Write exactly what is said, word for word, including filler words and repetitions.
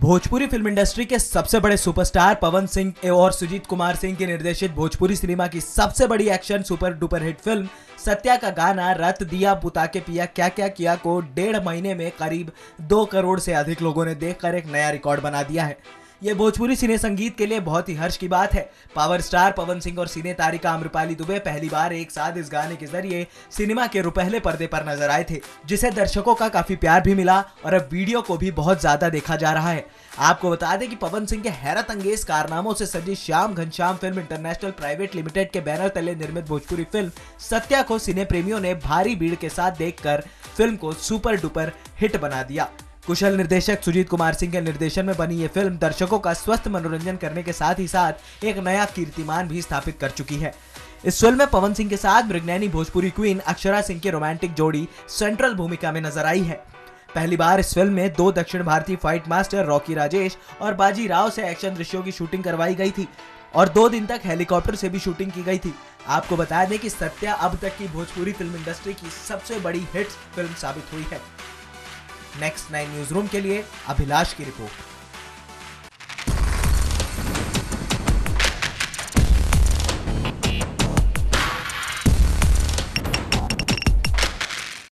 Bhojpuri film industry के सबसे बड़े सुपरस्टार पवन सिंह और सुजीत कुमार सिंह के निर्देशित भोजपुरी सिनेमा की सबसे बड़ी action super duper hit film Satya का गाना रत दिया बुता के पिया क्या क्या किया को डेढ़ महीने में करीब दो करोड़ से अधिक लोगों ने देखकर एक नया रिकॉर्ड बना दिया है। ये भोजपुरी सिने संगीत के लिए बहुत ही हर्ष की बात है। पावर स्टार पवन सिंह और सिने तारिका आम्रपाली दुबे पहली बार एक साथ इस गाने के जरिए सिनेमा के रुपहले पर्दे पर नजर आए थे, जिसे दर्शकों का काफी प्यार भी मिला और अब वीडियो को भी बहुत ज्यादा देखा जा रहा है। आपको बता दें कि पवन सिंह के हैरत अंगेज कारनामों से सजी Shyam Ghanshyam film international private limited के बैनर तले निर्मित भोजपुरी फिल्म सत्या को सिने प्रेमियों ने भारी भीड़ के साथ देखकर फिल्म को सुपर डुपर हिट बना दिया। कुशल निर्देशक सुजीत कुमार सिंह के निर्देशन में बनी ये फिल्म दर्शकों का स्वस्थ मनोरंजन करने के साथ ही साथ एक नया कीर्तिमान भी स्थापित कर चुकी है। इस फिल्म में पवन सिंह के साथ मृगनैनी भोजपुरी क्वीन अक्षरा सिंह की रोमांटिक जोड़ी सेंट्रल भूमिका में नजर आई है। पहली बार इस फिल्म में दो दक्षिण भारतीय फाइट मास्टर रॉकी राजेश और बाजी राव से एक्शन दृश्यों की शूटिंग करवाई गई थी और दो दिन तक हेलीकॉप्टर से भी शूटिंग की गई थी। आपको बता दें कि सत्या अब तक की भोजपुरी फिल्म इंडस्ट्री की सबसे बड़ी हिट फिल्म साबित हुई है। नेक्स्ट नाइन न्यूज रूम के लिए अभिलाष की रिपोर्ट।